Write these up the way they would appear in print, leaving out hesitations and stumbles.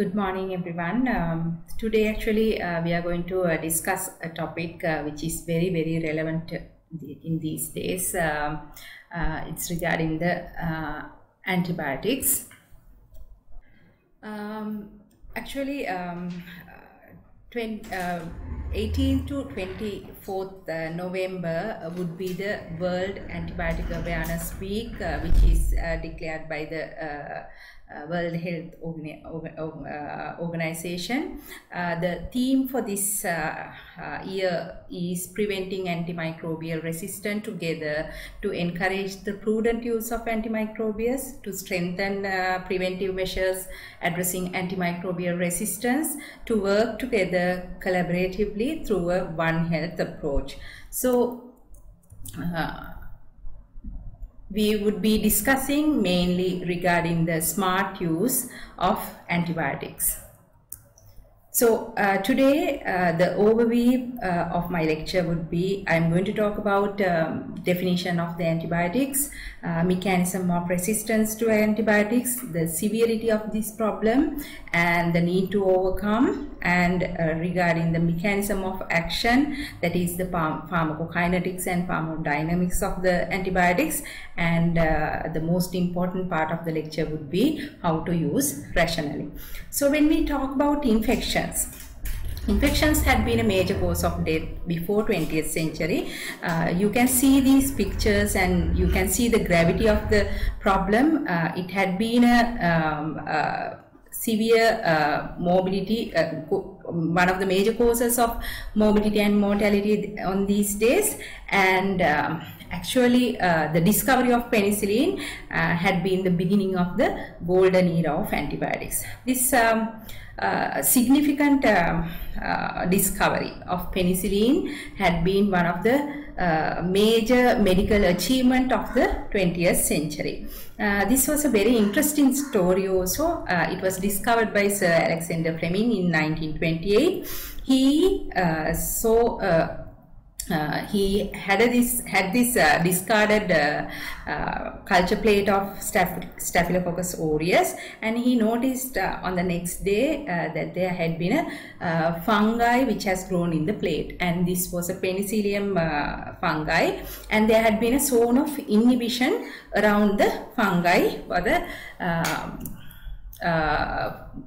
Good morning everyone. Today actually we are going to discuss a topic which is very, very relevant in these days. It's regarding the antibiotics. Actually 18th to 24th November would be the World Antibiotic Awareness Week, which is declared by the World Health Organization. The theme for this year is preventing antimicrobial resistance together to encourage the prudent use of antimicrobials, to strengthen preventive measures addressing antimicrobial resistance, to work together collaboratively through a One Health approach. So we would be discussing mainly regarding the smart use of antibiotics. So today the overview of my lecture would be, I'm going to talk about definition of the antibiotics, mechanism of resistance to antibiotics, the severity of this problem and the need to overcome, and regarding the mechanism of action, that is the pharmacokinetics and pharmacodynamics of the antibiotics, and the most important part of the lecture would be how to use rationally. So when we talk about infection, infections had been a major cause of death before 20th century. You can see these pictures and you can see the gravity of the problem. It had been a severe morbidity, one of the major causes of morbidity and mortality on these days, and actually the discovery of penicillin had been the beginning of the golden era of antibiotics. This significant discovery of penicillin had been one of the major medical achievement of the 20th century. This was a very interesting story also. It was discovered by Sir Alexander Fleming in 1928. He had this discarded culture plate of Staphylococcus aureus, and he noticed on the next day that there had been a fungi which has grown in the plate, and this was a penicillium fungi, and there had been a zone of inhibition around the fungi for the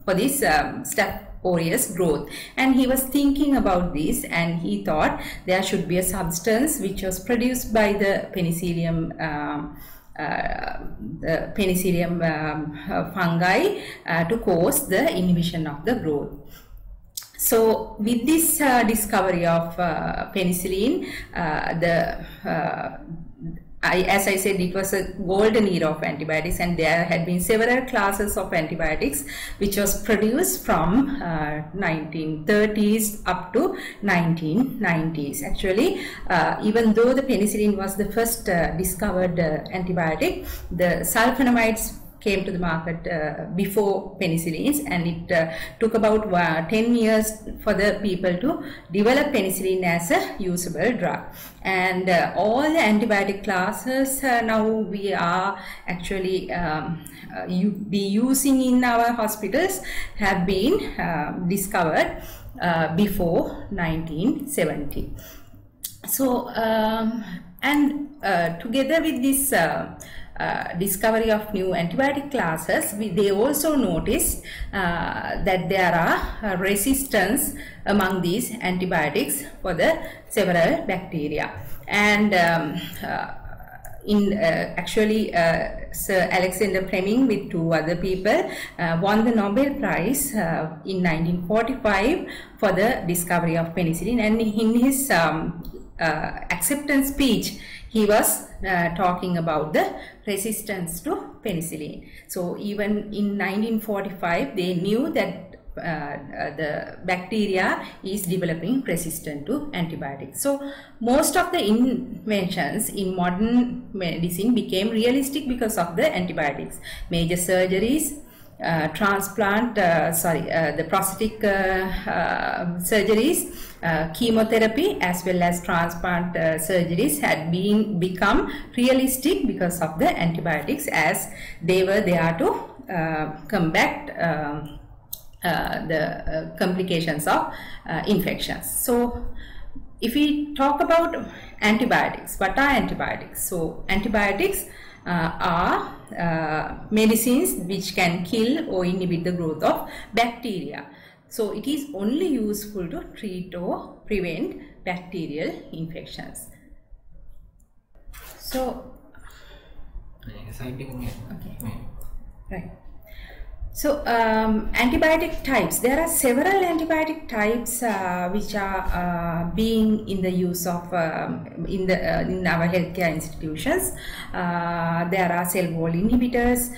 for this Staphylococcus aureus growth. And he was thinking about this and he thought there should be a substance which was produced by the penicillium fungi to cause the inhibition of the growth. So with this discovery of penicillin, as I said, it was a golden era of antibiotics, and there had been several classes of antibiotics which was produced from 1930s up to 1990s. Actually, even though the penicillin was the first discovered antibiotic, the sulfonamides came to the market before penicillins, and it took about 10 years for the people to develop penicillin as a usable drug. And all the antibiotic classes now we are actually using in our hospitals have been discovered before 1970. So together with this discovery of new antibiotic classes, they also noticed that there are resistance among these antibiotics for the several bacteria. And Sir Alexander Fleming with two other people won the Nobel Prize in 1945 for the discovery of penicillin, and in his acceptance speech he was talking about the resistance to penicillin. So even in 1945 they knew that the bacteria is developing resistant to antibiotics. So most of the inventions in modern medicine became realistic because of the antibiotics. Major surgeries, the prosthetic surgeries, chemotherapy as well as transplant surgeries had become realistic because of the antibiotics, as they were there to combat the complications of infections. So if we talk about antibiotics, what are antibiotics? So antibiotics are medicines which can kill or inhibit the growth of bacteria. So it is only useful to treat or prevent bacterial infections. So okay. Right. So antibiotic types, there are several antibiotic types which are being in the use of in our healthcare institutions. There are cell wall inhibitors,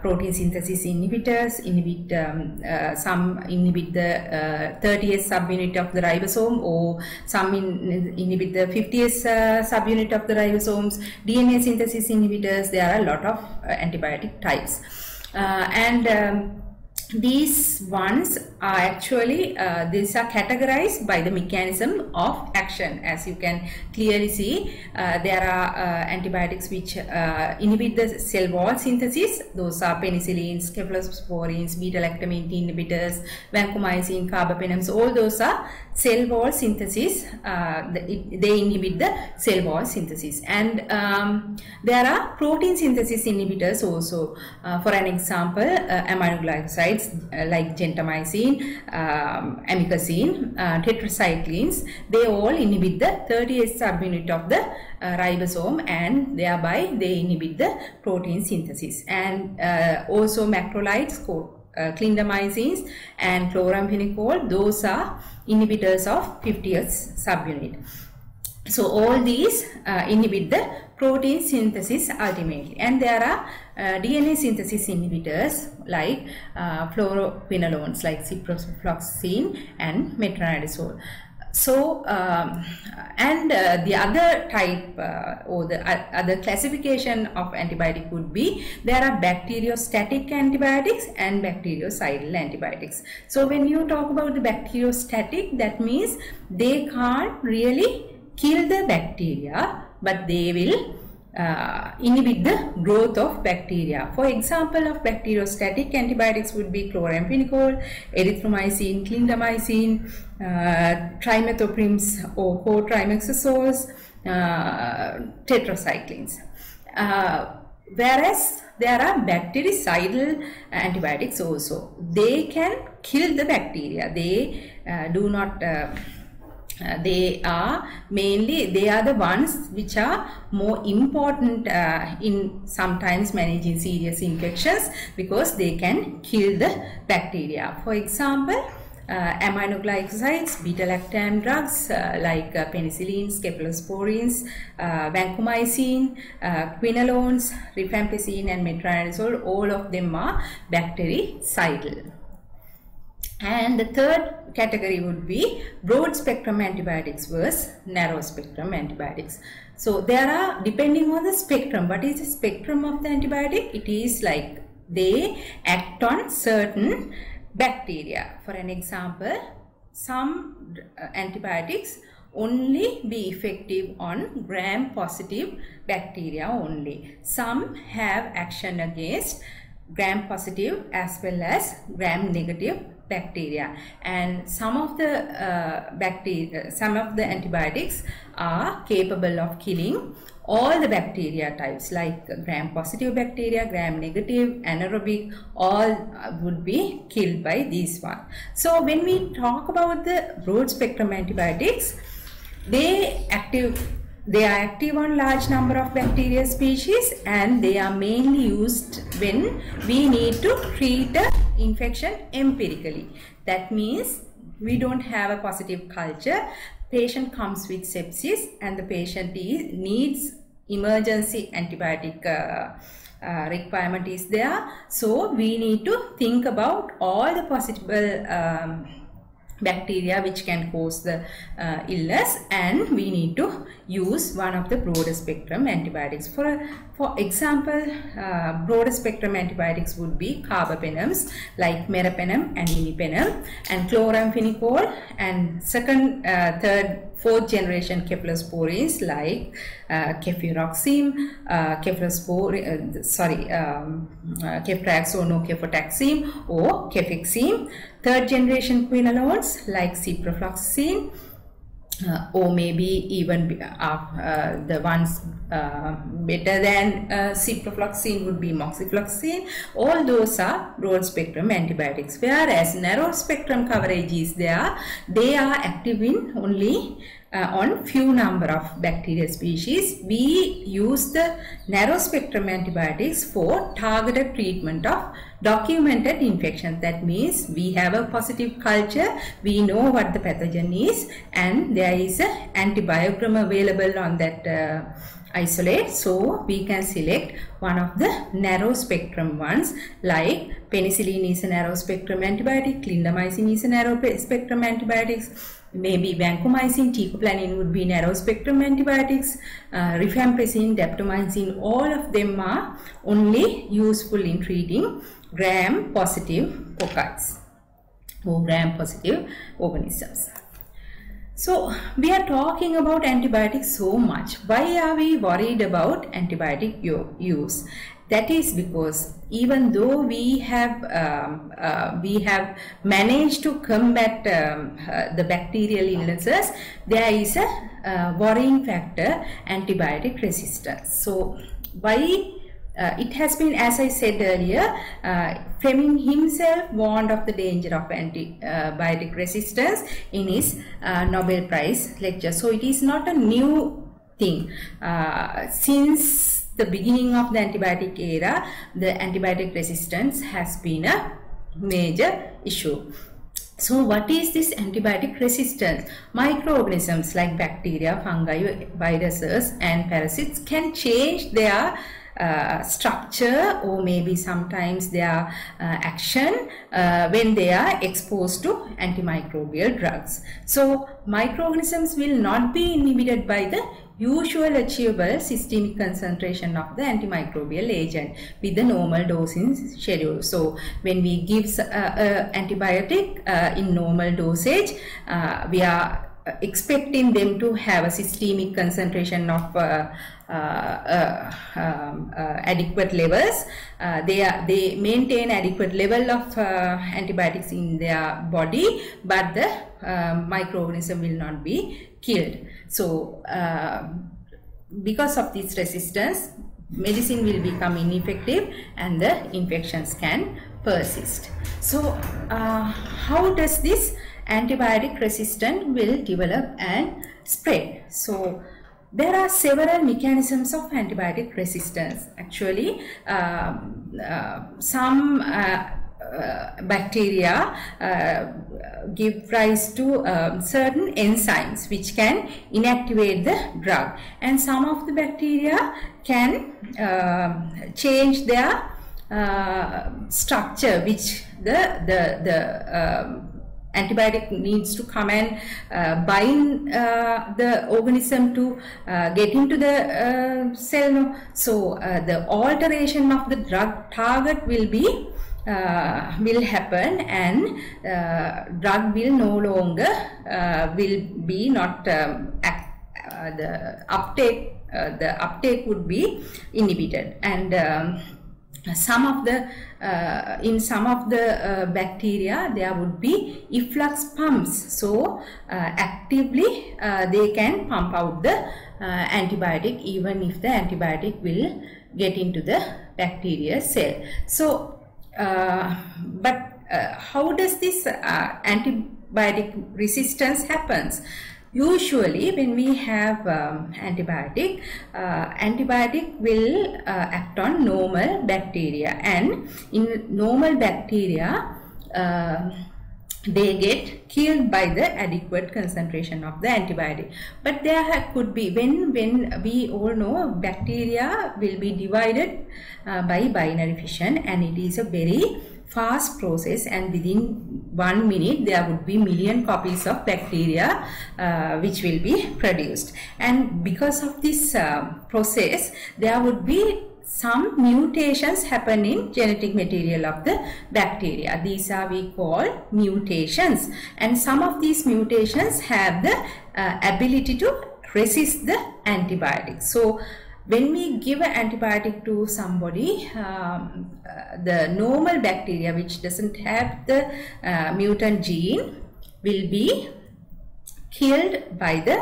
protein synthesis inhibitors, some inhibit the 30th subunit of the ribosome, or some inhibit the 50th subunit of the ribosomes, DNA synthesis inhibitors. There are a lot of antibiotic types. These ones are actually these are categorized by the mechanism of action. As you can clearly see, there are antibiotics which inhibit the cell wall synthesis. Those are penicillins, cephalosporins, beta-lactamase inhibitors, vancomycin, carbapenems. All those are cell wall synthesis. They inhibit the cell wall synthesis. And there are protein synthesis inhibitors also. For an example, aminoglycosides like gentamicin, amikacin, tetracyclines, they all inhibit the 30th subunit of the ribosome, and thereby they inhibit the protein synthesis. And also macrolides, clindamycins and chloramphenicol, those are inhibitors of 50th subunit. So all these inhibit the protein synthesis ultimately. And there are DNA synthesis inhibitors like fluoroquinolones like ciprofloxacin and metronidazole. So the other type or the other classification of antibiotic would be, there are bacteriostatic antibiotics and bactericidal antibiotics. So when you talk about the bacteriostatic, that means they can't really kill the bacteria, but they will inhibit the growth of bacteria. For example of bacteriostatic antibiotics would be chloramphenicol, erythromycin, clindamycin, trimethoprims or cotrimoxazoles, tetracyclines. Whereas there are bactericidal antibiotics also. They can kill the bacteria. They they are the ones which are more important in sometimes managing serious infections, because they can kill the bacteria. For example, aminoglycosides, beta-lactam drugs like penicillins, cephalosporins, vancomycin, quinolones, rifampicin and metronidazole, all of them are bactericidal. And the third category would be broad spectrum antibiotics versus narrow spectrum antibiotics. So there are, depending on the spectrum, what is the spectrum of the antibiotic? It is like they act on certain bacteria. For an example, some antibiotics only be effective on gram-positive bacteria only. Some have action against gram-positive as well as gram-negative bacteria, and some of the antibiotics are capable of killing all the bacteria types like gram-positive bacteria, gram-negative, anaerobic, all would be killed by these one. So when we talk about the broad spectrum antibiotics, they are active on large number of bacteria species, and they are mainly used when we need to treat a infection empirically. That means we don't have a positive culture, patient comes with sepsis and the patient needs emergency antibiotic requirement is there. So we need to think about all the possible bacteria which can cause the illness, and we need to use one of the broader spectrum antibiotics. For example, broader spectrum antibiotics would be carbapenems like meropenem and imipenem, and chloramphenicol, and second, third, fourth generation cephalosporins like cefuroxime, cephraxone, or cefixime. Third generation quinolones like ciprofloxacin, or maybe even the ones better than ciprofloxacin would be moxifloxacin. All those are broad spectrum antibiotics, whereas narrow spectrum coverage is there. They are active in only on few number of bacterial species. We use the narrow spectrum antibiotics for targeted treatment of documented infections. That means we have a positive culture, we know what the pathogen is, and there is an antibiograph available on that isolate, so we can select one of the narrow spectrum ones. Like penicillin is a narrow spectrum antibiotic, clindamycin is a narrow spectrum antibiotics, maybe vancomycin, teicoplanin would be narrow spectrum antibiotics, rifampicin, daptomycin, all of them are only useful in treating gram positive cocci or gram positive organisms. So we are talking about antibiotics so much. Why are we worried about antibiotic use? That is because even though we have managed to combat the bacterial illnesses, there is a worrying factor, antibiotic resistance. So why? It has been, as I said earlier, Fleming himself warned of the danger of antibiotic resistance in his Nobel Prize lecture. So it is not a new thing. Since the beginning of the antibiotic era, the antibiotic resistance has been a major issue. So what is this antibiotic resistance? Microorganisms like bacteria, fungi, viruses and parasites can change their structure or maybe sometimes their action when they are exposed to antimicrobial drugs. So microorganisms will not be inhibited by the usual achievable systemic concentration of the antimicrobial agent with the normal dosing schedule. So when we give antibiotic in normal dosage, we are expecting them to have a systemic concentration of adequate levels. They maintain adequate level of antibiotics in their body, but the microorganism will not be killed. So because of this resistance, medicine will become ineffective and the infections can persist. So how does this antibiotic resistance will develop and spread? So there are several mechanisms of antibiotic resistance. Actually, some bacteria give rise to certain enzymes which can inactivate the drug, and some of the bacteria can change their structure, which the antibiotic needs to come and bind the organism to get into the cell. So the alteration of the drug target will happen, and drug will no longer the uptake would be inhibited. And in some of the bacteria there would be efflux pumps, so actively they can pump out the antibiotic even if the antibiotic will get into the bacteria cell. So but how does this antibiotic resistance happens? Usually when we have antibiotic, antibiotic will act on normal bacteria, and in normal bacteria they get killed by the adequate concentration of the antibiotic. But there could be, when we all know bacteria will be divided by binary fission, and it is a very fast process, and within 1 minute there would be million copies of bacteria which will be produced. And because of this process, there would be some mutations happen in genetic material of the bacteria. These are we call mutations, and some of these mutations have the ability to resist the antibiotic. So when we give an antibiotic to somebody, the normal bacteria which doesn't have the mutant gene will be killed by the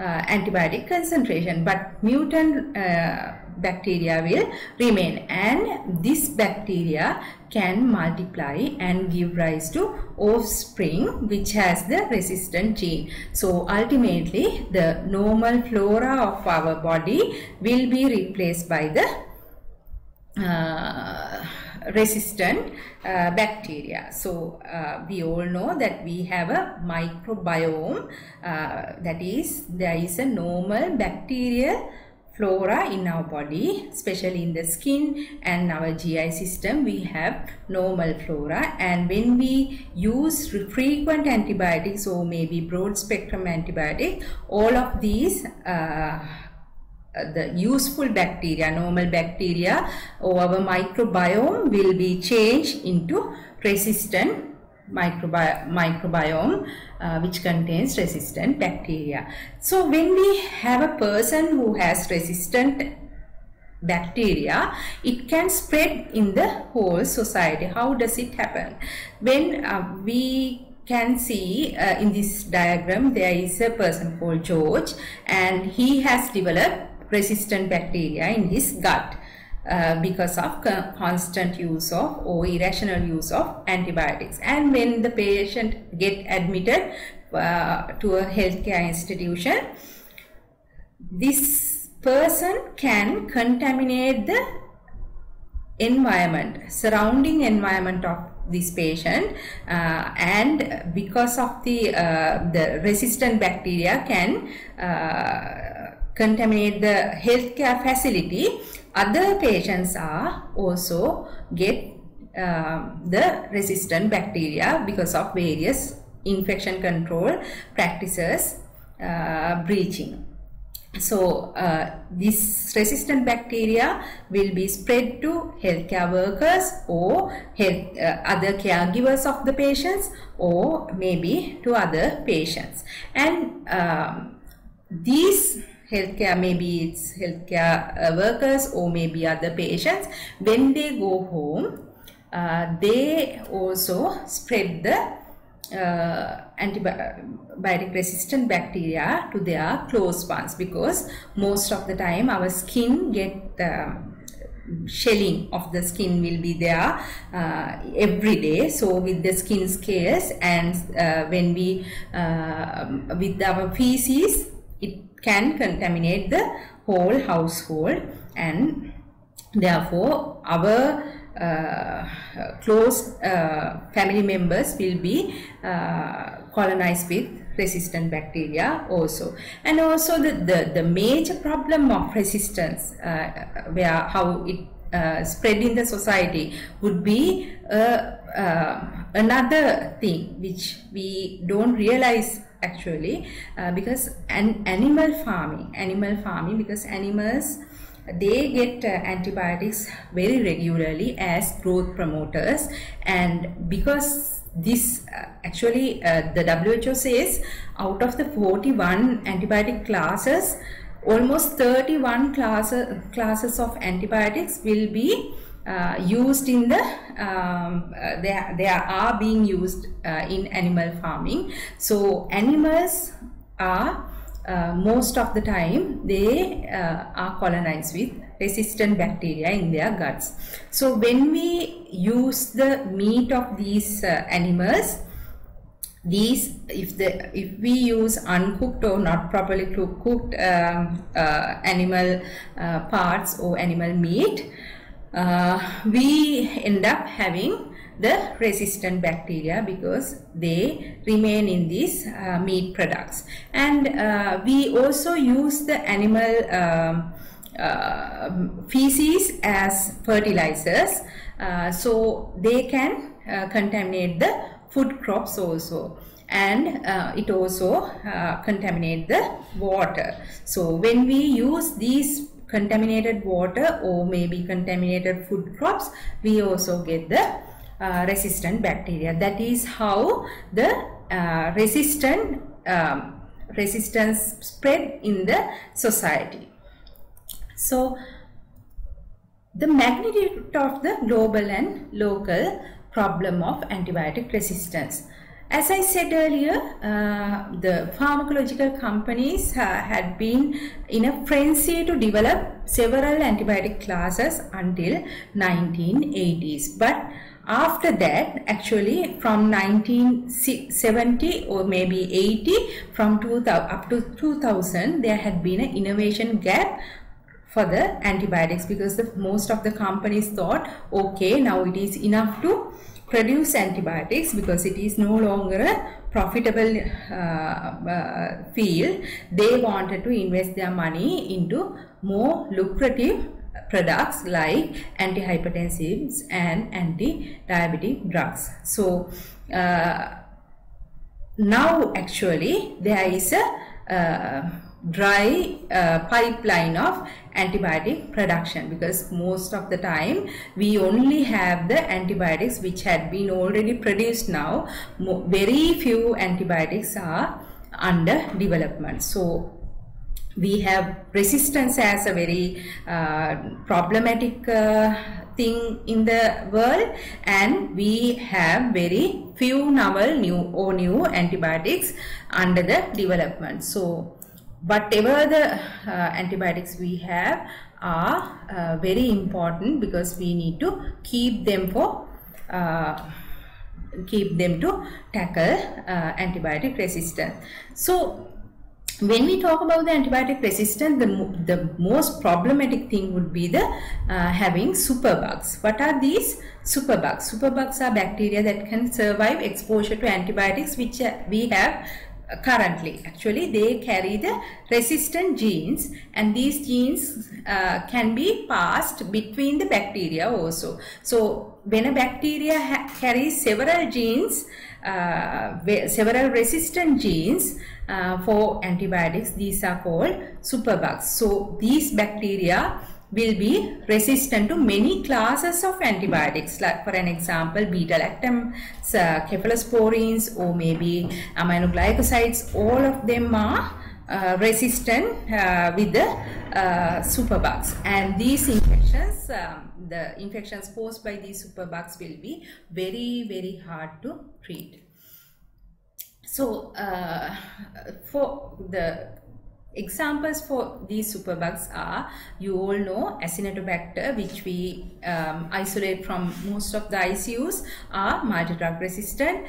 antibiotic concentration, but mutant bacteria will remain, and this bacteria can multiply and give rise to offspring which has the resistant gene. So ultimately the normal flora of our body will be replaced by the resistant bacteria. So we all know that we have a microbiome, that is, there is a normal bacterial flora in our body, especially in the skin and our GI system. We have normal flora, and when we use frequent antibiotics or maybe broad spectrum antibiotic, all of these the useful bacteria, normal bacteria or our microbiome will be changed into resistant microbiome which contains resistant bacteria. So when we have a person who has resistant bacteria, it can spread in the whole society. How does it happen? When we can see in this diagram, there is a person called George, and he has developed resistant bacteria in his gut because of constant use of or irrational use of antibiotics. And when the patient get admitted to a healthcare institution, this person can contaminate the environment, surrounding environment of this patient, and because of the resistant bacteria can contaminate the healthcare facility, other patients are also get the resistant bacteria because of various infection control practices breaching. So this resistant bacteria will be spread to healthcare workers or other caregivers of the patients, or maybe to other patients. And these healthcare, maybe it's healthcare workers or maybe other patients, when they go home, they also spread the antibiotic resistant bacteria to their close ones, because most of the time our skin get shelling of the skin will be there every day. So with the skin scales, and when we with our feces, it can contaminate the whole household, and therefore our close family members will be colonized with resistant bacteria also. And also the major problem of resistance, where how it spread in the society, would be another thing which we don't realize actually, because animal farming, because animals, they get antibiotics very regularly as growth promoters, and because this actually the WHO says out of the 41 antibiotic classes, almost 31 classes of antibiotics will be used in the they are being used in animal farming. So animals are most of the time they are colonized with resistant bacteria in their guts. So when we use the meat of these animals, these if we use uncooked or not properly cooked animal parts or animal meat, we end up having the resistant bacteria because they remain in these meat products. And we also use the animal feces as fertilizers, so they can contaminate the food crops also, and it also contaminate the water. So when we use these contaminated water or maybe contaminated food crops, we also get the resistant bacteria. That is how the resistance spread in the society. So the magnitude of the global and local problem of antibiotic resistance. As I said earlier, the pharmacological companies had been in a frenzy to develop several antibiotic classes until 1980s. But after that, actually from 1970 or maybe 80, from 2000 up to 2000, there had been an innovation gap for the antibiotics, because most of the companies thought, okay, now it is enough to produce antibiotics because it is no longer a profitable field. They wanted to invest their money into more lucrative products like antihypertensives and anti-diabetic drugs. So now actually there is a dry pipeline of antibiotic production, because most of the time we only have the antibiotics which had been already produced. Now very few antibiotics are under development. So we have resistance as a very problematic thing in the world, and we have very few novel new antibiotics under the development. So whatever the antibiotics we have are very important, because we need to keep them for to tackle antibiotic resistance. So when we talk about the antibiotic resistance, the most problematic thing would be the having superbugs. What are these superbugs? Superbugs are bacteria that can survive exposure to antibiotics, which we have currently. Actually, they carry the resistant genes, and these genes can be passed between the bacteria also. So when a bacteria carries several genes, several resistant genes for antibiotics, these are called superbugs. So these bacteria will be resistant to many classes of antibiotics, like for an example beta-lactams, cephalosporins, or maybe aminoglycosides. All of them are resistant with the superbugs, and these infections, the infections caused by these superbugs, will be very, very hard to treat. So for the examples for these superbugs are, you all know, Acinetobacter, which we isolate from most of the ICUs, are multi-drug resistant.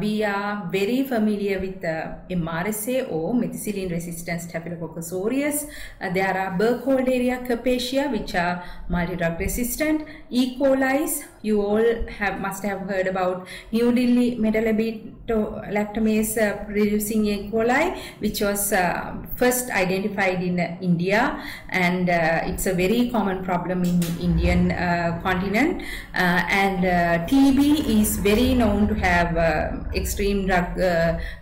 We are very familiar with MRSA or methicillin resistant Staphylococcus aureus. There are Burkholderia cepacia, which are multi-drug resistant. E. coli's, you all must have heard about New Delhi metallo-beta-lactamase producing E. coli, which was first identified in India, and it's a very common problem in Indian continent. And TB is very known to have extreme drug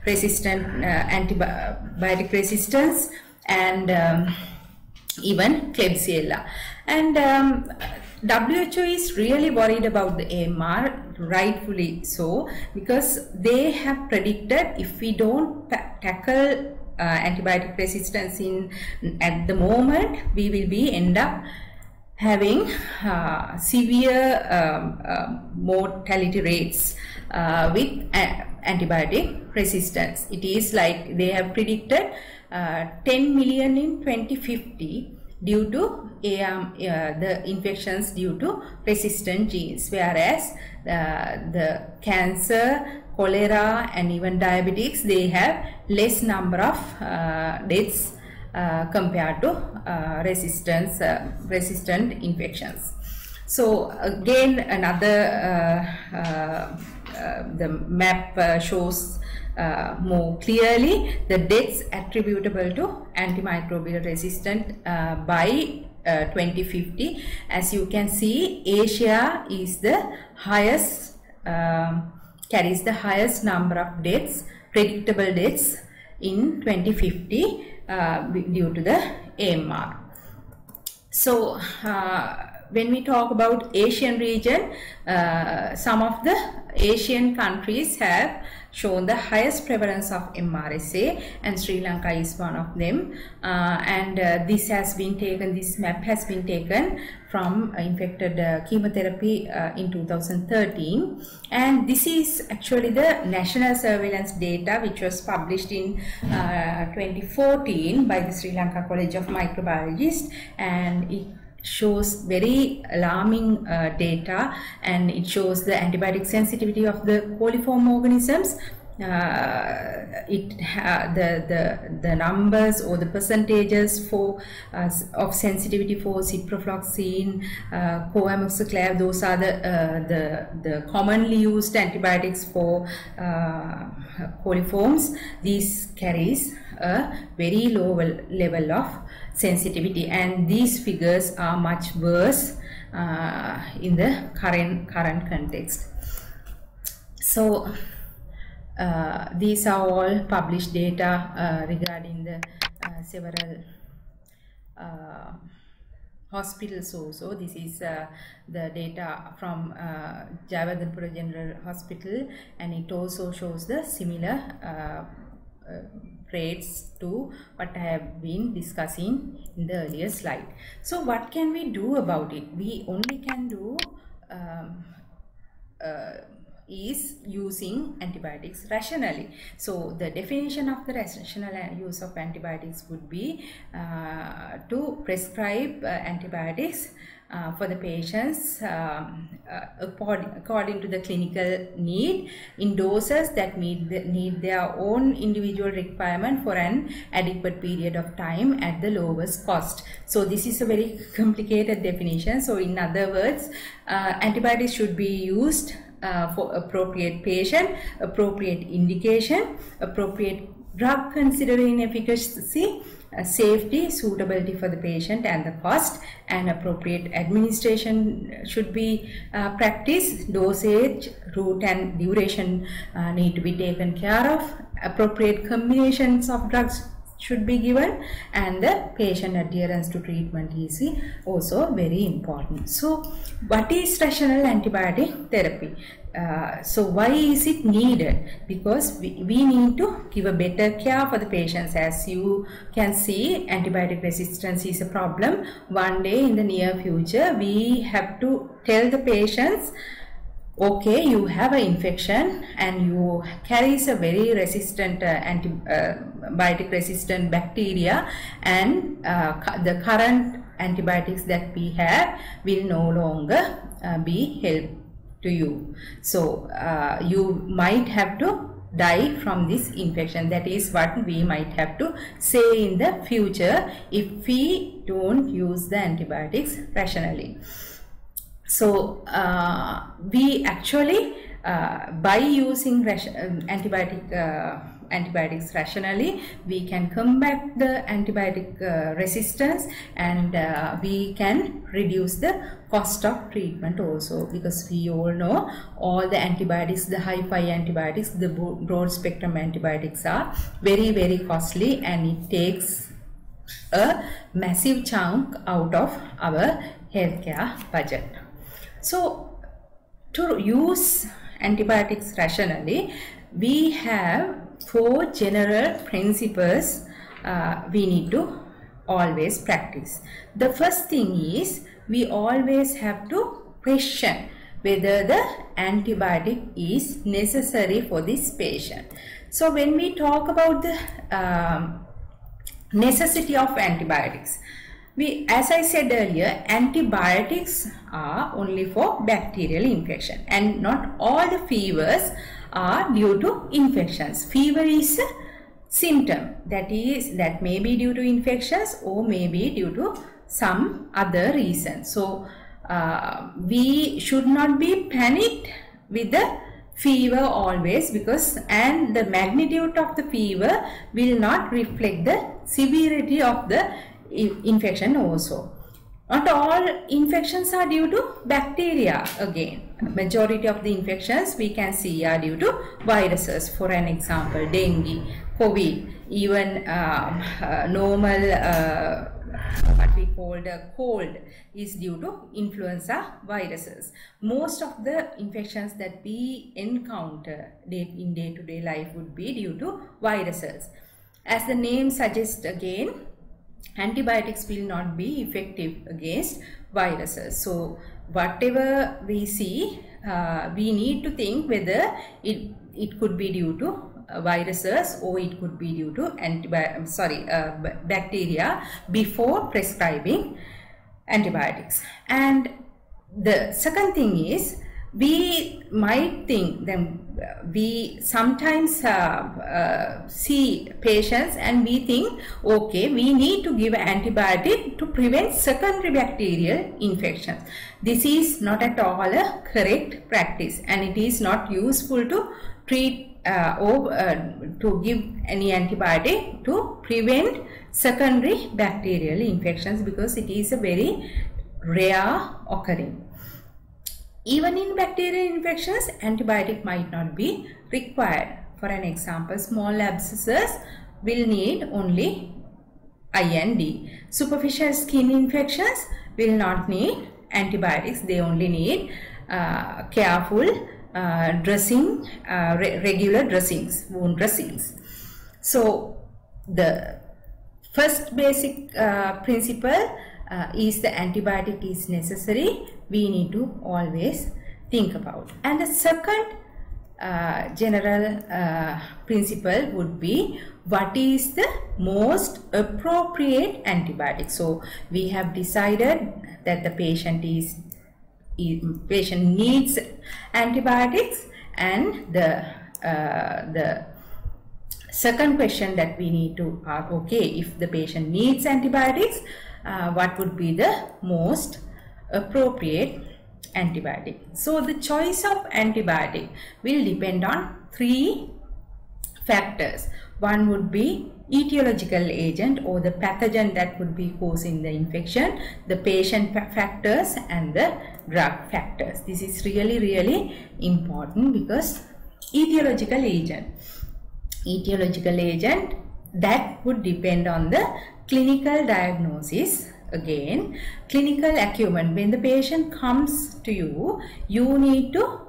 resistant antibiotic resistance, and even Klebsiella. And WHO is really worried about the AMR, rightfully so, because they have predicted if we don't tackle antibiotic resistance at the moment, we will end up having severe mortality rates with antibiotic resistance. It is like they have predicted 10 million in 2050 due to the infections due to resistant genes, whereas the cancer, cholera, and even diabetics, they have less number of deaths compared to resistant infections. So again, another the map shows more clearly the deaths attributable to antimicrobial resistant by 2050. As you can see, Asia is the highest, carries the highest number of deaths, predictable deaths in 2050 due to the AMR. So when we talk about Asian region, some of the Asian countries have shown the highest prevalence of MRSA, and Sri Lanka is one of them. This has been taken, this map has been taken from infected chemotherapy in 2013, and this is actually the national surveillance data which was published in 2014 by the Sri Lanka College of Microbiologists, and it shows very alarming data, and it shows the antibiotic sensitivity of the coliform organisms. The numbers or the percentages for of sensitivity for ciprofloxacin, coamoxiclav, those are the commonly used antibiotics for coliforms. These carries a very low level of sensitivity, and these figures are much worse in the current context. So these are all published data regarding the several hospitals also. This is the data from Jayawardhanapura General Hospital, and it also shows the similar rates to what I have been discussing in the earlier slide. So what can we do about it? We only can do is using antibiotics rationally. So the definition of the rational use of antibiotics would be to prescribe antibiotics for the patients according to the clinical need in doses that meet their own individual requirement for an adequate period of time at the lowest cost. So this is a very complicated definition. So in other words, antibiotics should be used for appropriate patient, appropriate indication, appropriate drug considering efficacy, safety, suitability for the patient and the cost, and appropriate administration should be practiced. Dosage, route and duration need to be taken care of. Appropriate combinations of drugs should be given, and the patient adherence to treatment is also very important. So what is rational antibiotic therapy? So why is it needed? Because we need to give a better care for the patients. As you can see, antibiotic resistance is a problem. One day in the near future, we have to tell the patients, okay, you have an infection and you carries a very resistant antibiotic resistant bacteria, and the current antibiotics that we have will no longer be help to you. So you might have to die from this infection. That is what we might have to say in the future if we don't use the antibiotics rationally. So we actually by using antibiotics rationally, we can combat the antibiotic resistance, and we can reduce the cost of treatment also, because we all know all the antibiotics, the hi-fi antibiotics, the broad spectrum antibiotics are very, very costly, and it takes a massive chunk out of our healthcare budget. So to use antibiotics rationally, we have four general principles we need to always practice. The first thing is, we always have to question whether the antibiotic is necessary for this patient. So when we talk about the necessity of antibiotics, as I said earlier, antibiotics are only for bacterial infection, and not all the fevers are due to infections. Fever is a symptom that may be due to infections or may be due to some other reason. So we should not be panicked with the fever always, because the magnitude of the fever will not reflect the severity of the infection also. Not all infections are due to bacteria. Again, majority of the infections we can see are due to viruses. For an example, dengue, COVID, even normal what we call the cold is due to influenza viruses. Most of the infections that we encounter in day-to-day life would be due to viruses. As the name suggests again, antibiotics will not be effective against viruses. So whatever we see, we need to think whether it could be due to viruses or it could be due to bacteria before prescribing antibiotics. And the second thing is, we might think we sometimes see patients and we think, okay, we need to give antibiotic to prevent secondary bacterial infections. This is not at all a correct practice, and it is not useful to treat to give any antibiotic to prevent secondary bacterial infections, because it is a very rare occurring. Even in bacterial infections, antibiotic might not be required. For an example, small abscesses will need only IND. Superficial skin infections will not need antibiotics. They only need careful dressing, regular dressings, wound dressings. So the first basic principle is the antibiotic is necessary. We need to always think about. And the second general principle would be, what is the most appropriate antibiotic? So we have decided that the patient needs antibiotics, and the second question that we need to ask, okay, if the patient needs antibiotics, what would be the most appropriate antibiotic? So the choice of antibiotic will depend on three factors. One would be etiological agent, or the pathogen that would be causing the infection, the patient factors, and the drug factors. This is really, really important, because etiological agent that would depend on the clinical diagnosis. Again, clinical acumen. When the patient comes to you, you need to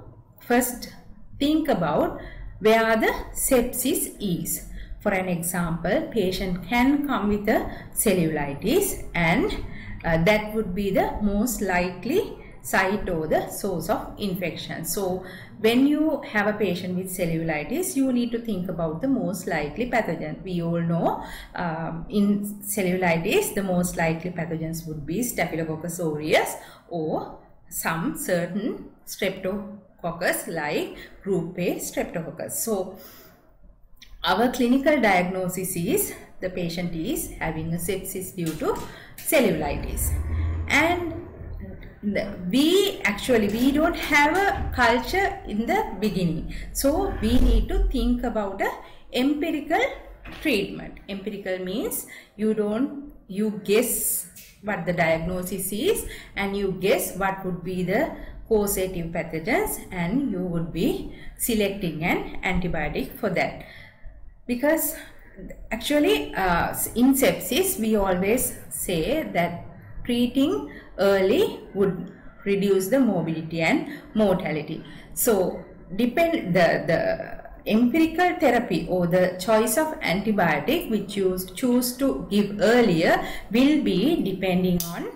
first think about where the sepsis is. For an example, patient can come with a cellulitis, and that would be the most likely site or the source of infection. So when you have a patient with cellulitis, you need to think about the most likely pathogen. We all know in cellulitis, the most likely pathogens would be Staphylococcus aureus or some certain streptococcus like group A streptococcus. So our clinical diagnosis is the patient is having a sepsis due to cellulitis. And we don't have a culture in the beginning, so we need to think about a empirical treatment. Empirical means you guess what the diagnosis is, and you guess what would be the causative pathogens, and you would be selecting an antibiotic for that. Because actually in sepsis we always say that treating early would reduce the morbidity and mortality. So the empirical therapy or the choice of antibiotic which you choose to give earlier will be depending on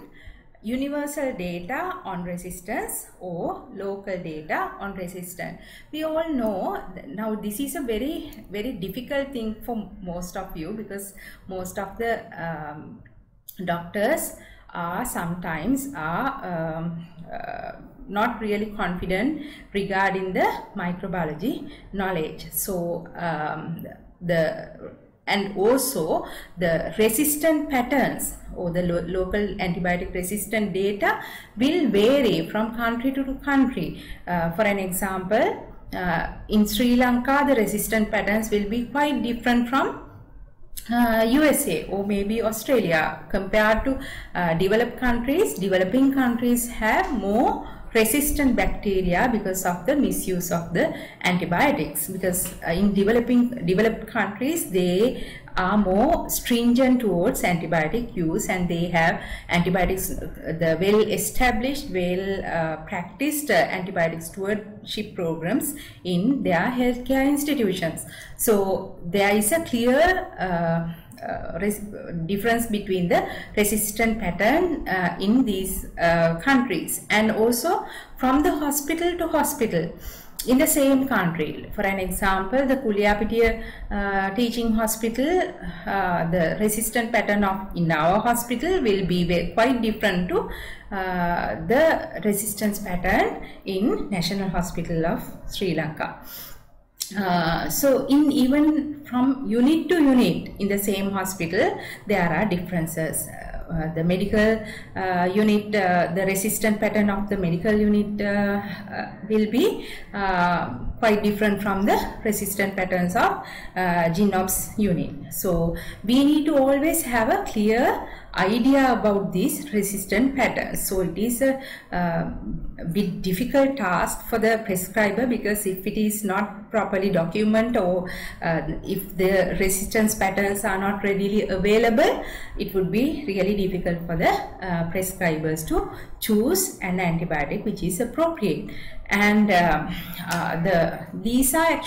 universal data on resistance or local data on resistance. We all know now this is a very, very difficult thing for most of you, because most of the doctors are sometimes not really confident regarding the microbiology knowledge. So and also the resistant patterns or the local antibiotic resistant data will vary from country to country. For an example, in Sri Lanka, the resistant patterns will be quite different from USA or maybe Australia compared to developing countries have more resistant bacteria because of the misuse of the antibiotics, because in developed countries they are more stringent towards antibiotic use, and they have antibiotics, the well established, well practiced antibiotic stewardship programs in their healthcare institutions. So there is a clear difference between the resistant pattern in these countries, and also from the hospital to hospital in the same country. For an example, the Kuliyapitiya Teaching Hospital, the resistant pattern in our hospital will be quite different to the resistance pattern in National Hospital of Sri Lanka. So in even from unit to unit in the same hospital there are differences. The medical unit, the resistant pattern of the medical unit will be quite different from the resistant patterns of GNOPS unit. So we need to always have a clear idea about these resistant patterns. So it is a bit difficult task for the prescriber, because if it is not properly documented, or if the resistance patterns are not readily available, it would be really difficult for the prescribers to choose an antibiotic which is appropriate. And these are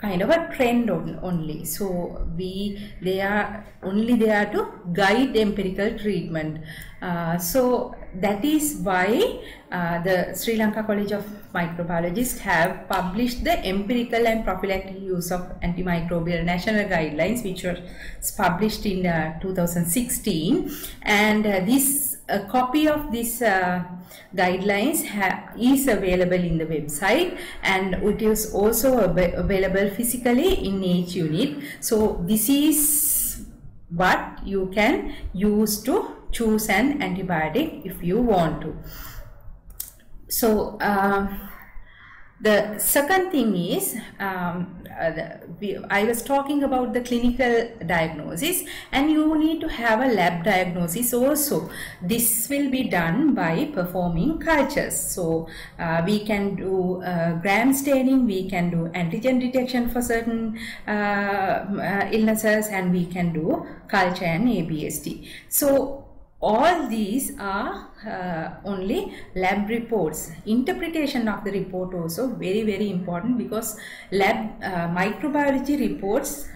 kind of a trend only. So they are only there to guide empirical treatment. So that is why the Sri Lanka College of Microbiologists have published the empirical and prophylactic use of antimicrobial national guidelines, which was published in 2016, and a copy of this guidelines is available in the website, and it is also available physically in each unit. So this is what you can use to choose an antibiotic if you want to. So the second thing is, I was talking about the clinical diagnosis, and you need to have a lab diagnosis also. This will be done by performing cultures. So we can do gram staining, we can do antigen detection for certain illnesses, and we can do culture and ABST. So all these are only lab reports. Interpretation of the report also very, very important, because lab microbiology reports,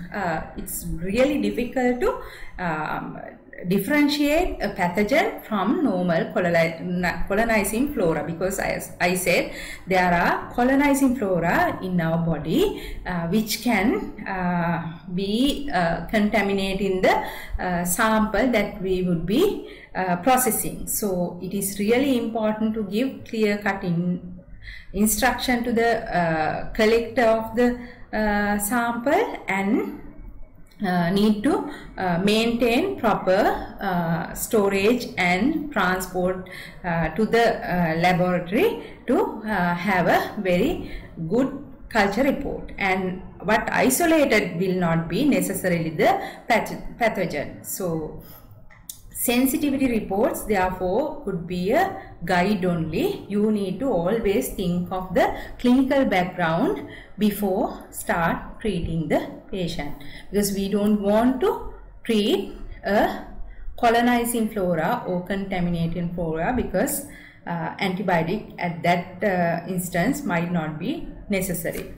it's really difficult to differentiate a pathogen from normal colonizing flora, because as I said, there are colonizing flora in our body which can be contaminating the sample that we would be processing. So it is really important to give clear-cut instruction to the collector of the sample, and need to maintain proper storage and transport to the laboratory to have a very good culture report. And what isolated will not be necessarily the pathogen. So sensitivity reports therefore could be a guide only. You need to always think of the clinical background before start treating the patient, because we don't want to treat a colonizing flora or contaminating flora, because antibiotic at that instance might not be necessary.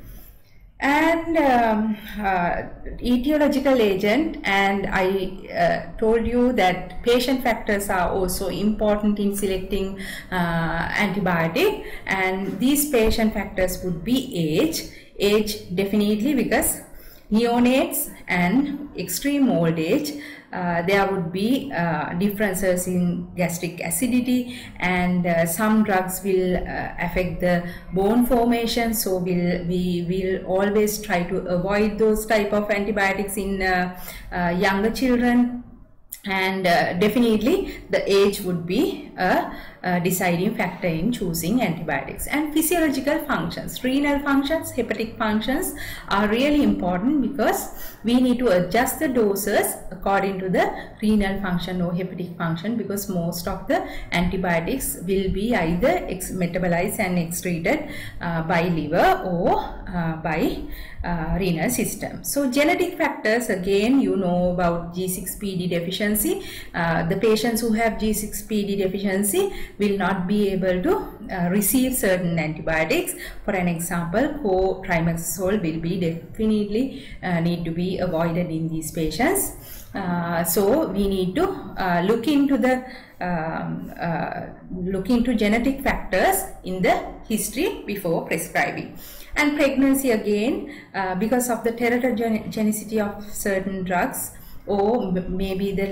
And etiological agent, and I told you that patient factors are also important in selecting antibiotic, and these patient factors would be age definitely, because neonates and extreme old age, there would be differences in gastric acidity, and some drugs will affect the bone formation. So we will always try to avoid those type of antibiotics in younger children. And definitely the age would be a deciding factor in choosing antibiotics. And physiological functions, renal functions, hepatic functions are really important because we need to adjust the doses according to the renal function or hepatic function, because most of the antibiotics will be either metabolized and excreted by liver or by renal system. So genetic factors, again, you know about G6PD deficiency. The patients who have G6PD deficiency will not be able to receive certain antibiotics. For an example, co-trimethazole will be definitely need to be avoided in these patients. So we need to look into the genetic factors in the history before prescribing. And pregnancy, again, because of the teratogenicity of certain drugs or maybe the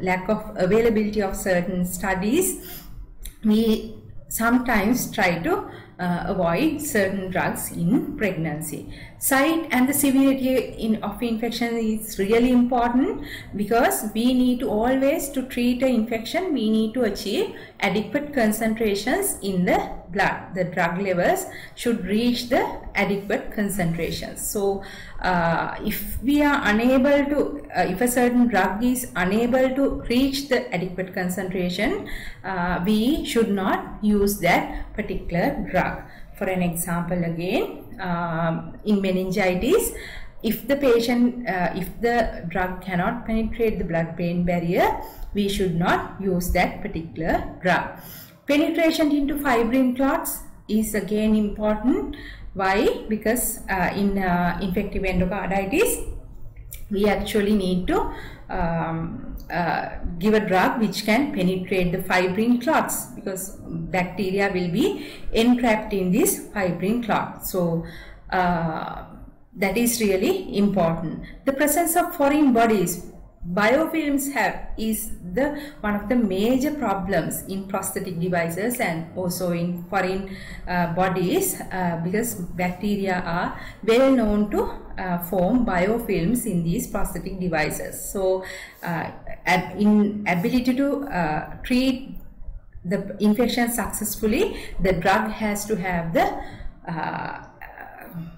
lack of availability of certain studies, we sometimes try to avoid certain drugs in pregnancy. Site and the severity of infection is really important, because we need to always, to treat an infection, we need to achieve adequate concentrations in the blood. The drug levels should reach the adequate concentrations. So if we are unable to, if a certain drug is unable to reach the adequate concentration, we should not use that particular drug. For an example, again, in meningitis, if the patient, if the drug cannot penetrate the blood-brain barrier, we should not use that particular drug. Penetration into fibrin clots is again important. Why? Because in infective endocarditis, we actually need to give a drug which can penetrate the fibrin clots, because bacteria will be entrapped in this fibrin clot. So that is really important. The presence of foreign bodies, biofilms, is one of the major problems in prosthetic devices and also in foreign bodies, because bacteria are well known to form biofilms in these prosthetic devices. So in ability to treat the infection successfully, the drug has to have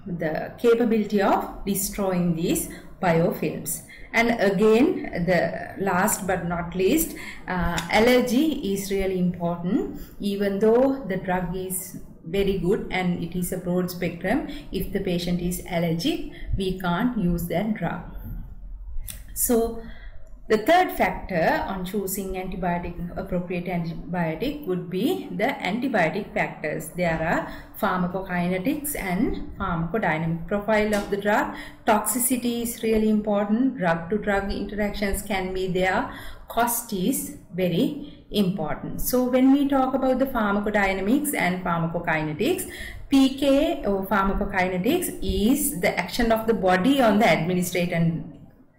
the capability of destroying these biofilms. And again, the last but not least, allergy is really important. Even though the drug is very good and it is a broad spectrum, if the patient is allergic, we can't use that drug. So the third factor on choosing appropriate antibiotic would be the antibiotic factors. There are pharmacokinetics and pharmacodynamic profile of the drug. Toxicity is really important. Drug-to-drug interactions can be there. Cost is very important. So when we talk about the pharmacodynamics and pharmacokinetics, PK or pharmacokinetics is the action of the body on the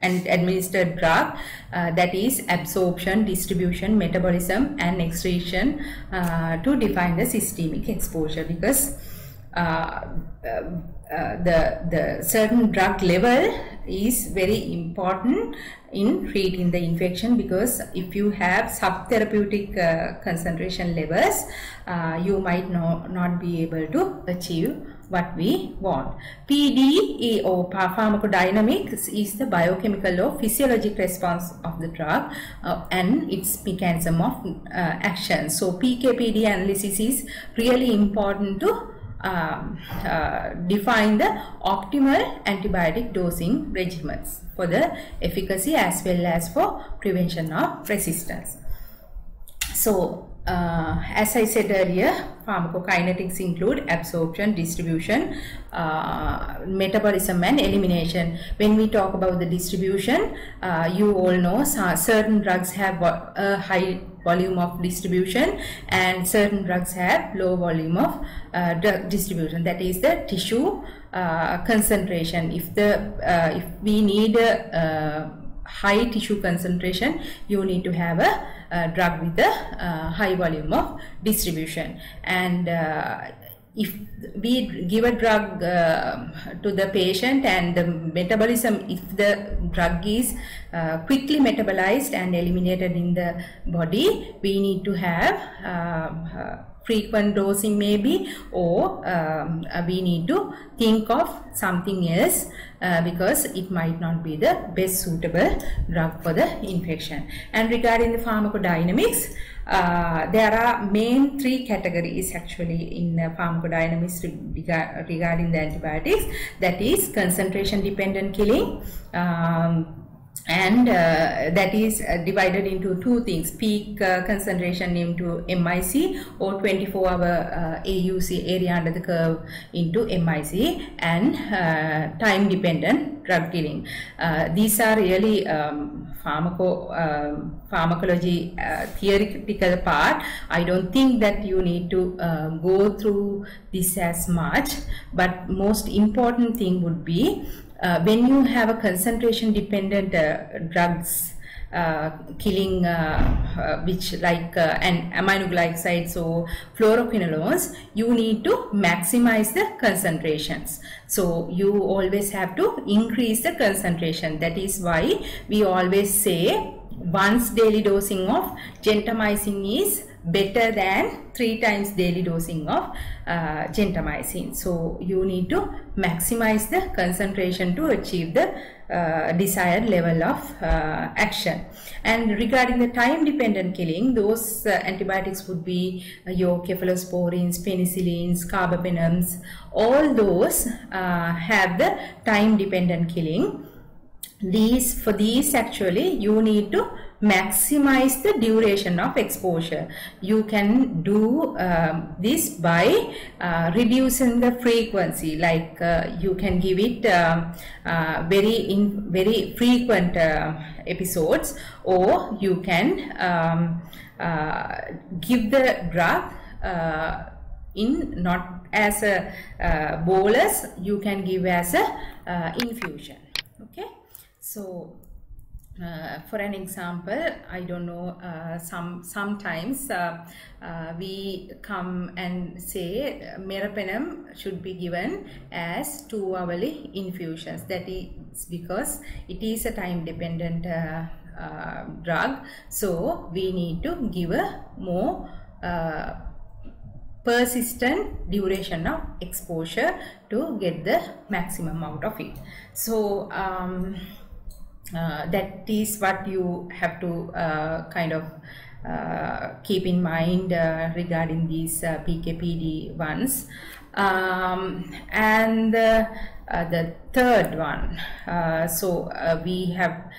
administered drug, that is absorption, distribution, metabolism and excretion, to define the systemic exposure, because the certain drug level is very important in treating the infection, because if you have subtherapeutic concentration levels, you might not be able to achieve what we want. PD or pharmacodynamics is the biochemical or physiologic response of the drug and its mechanism of action. So PK/PD analysis is really important to define the optimal antibiotic dosing regimens for the efficacy as well as for prevention of resistance. So as I said earlier, pharmacokinetics include absorption, distribution, metabolism and elimination. When we talk about the distribution, you all know certain drugs have a high volume of distribution and certain drugs have low volume of drug distribution, that is the tissue concentration. If we need a high tissue concentration, you need to have a drug with a high volume of distribution. And if we give a drug to the patient and the metabolism, if the drug is quickly metabolized and eliminated in the body, we need to have frequent dosing maybe, or we need to think of something else because it might not be the best suitable drug for the infection. And regarding the pharmacodynamics, there are main three categories actually in pharmacodynamics regarding the antibiotics, that is concentration dependent killing, and that is divided into two things: peak concentration into MIC, or 24-hour AUC, area under the curve, into MIC, and time dependent drug killing. These are really pharmacology theoretical part. I don't think that you need to go through this as much, but most important thing would be when you have a concentration dependent drugs killing which like an aminoglycosides or fluoroquinolones, you need to maximize the concentrations. So you always have to increase the concentration. That is why we always say once daily dosing of gentamicin is better than 3 times daily dosing of gentamicin. So you need to maximize the concentration to achieve the desired level of action. And regarding the time dependent killing, those antibiotics would be your cephalosporins, penicillins, carbapenems. All those have the time dependent killing. For these actually you need to maximize the duration of exposure. You can do this by reducing the frequency, like you can give it very frequent episodes, or you can give the drug in not as a bolus, you can give as a infusion. Okay, so for an example, I don't know, sometimes we come and say meropenem should be given as 2-hourly infusions. That is because it is a time dependent drug, so we need to give a more persistent duration of exposure to get the maximum out of it. So that is what you have to kind of keep in mind regarding these PKPD ones. And the third one, we have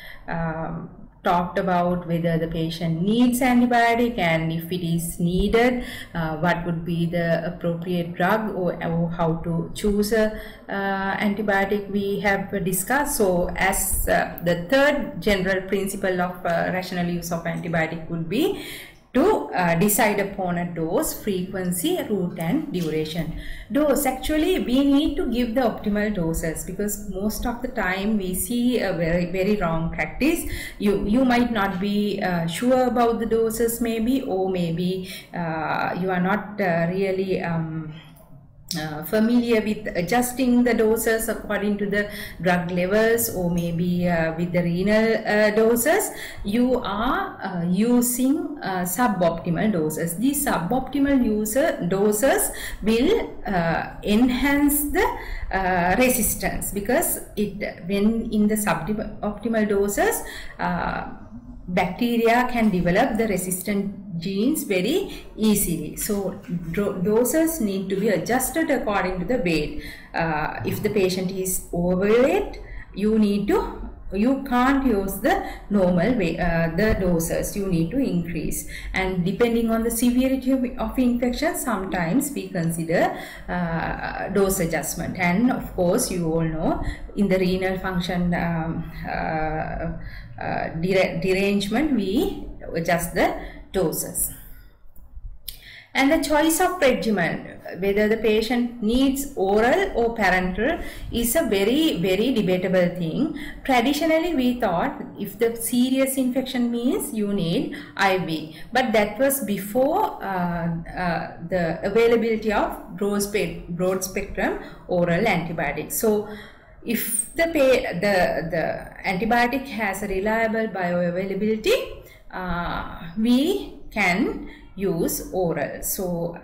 talked about whether the patient needs antibiotic, and if it is needed, what would be the appropriate drug, or how to choose a antibiotic we have discussed. So as the third general principle of rational use of antibiotic would be to decide upon a dose, frequency, route and duration. Dose, actually we need to give the optimal doses, because most of the time we see a very, very wrong practice. You might not be sure about the doses maybe, or maybe you are not really familiar with adjusting the doses according to the drug levels, or maybe with the renal doses you are using suboptimal doses. These suboptimal doses will enhance the resistance, because when in the suboptimal doses bacteria can develop the resistant genes very easily. So doses need to be adjusted according to the weight. If the patient is overweight, you can't use the normal way, the doses you need to increase. And depending on the severity of infection, sometimes we consider dose adjustment. And of course, you all know, in the renal function derangement, we adjust the doses. And the choice of regimen, whether the patient needs oral or parenteral is a very, very debatable thing. Traditionally we thought if the serious infection means you need IV, but that was before the availability of broad spectrum oral antibiotics. So if the antibiotic has a reliable bioavailability, we can use oral. So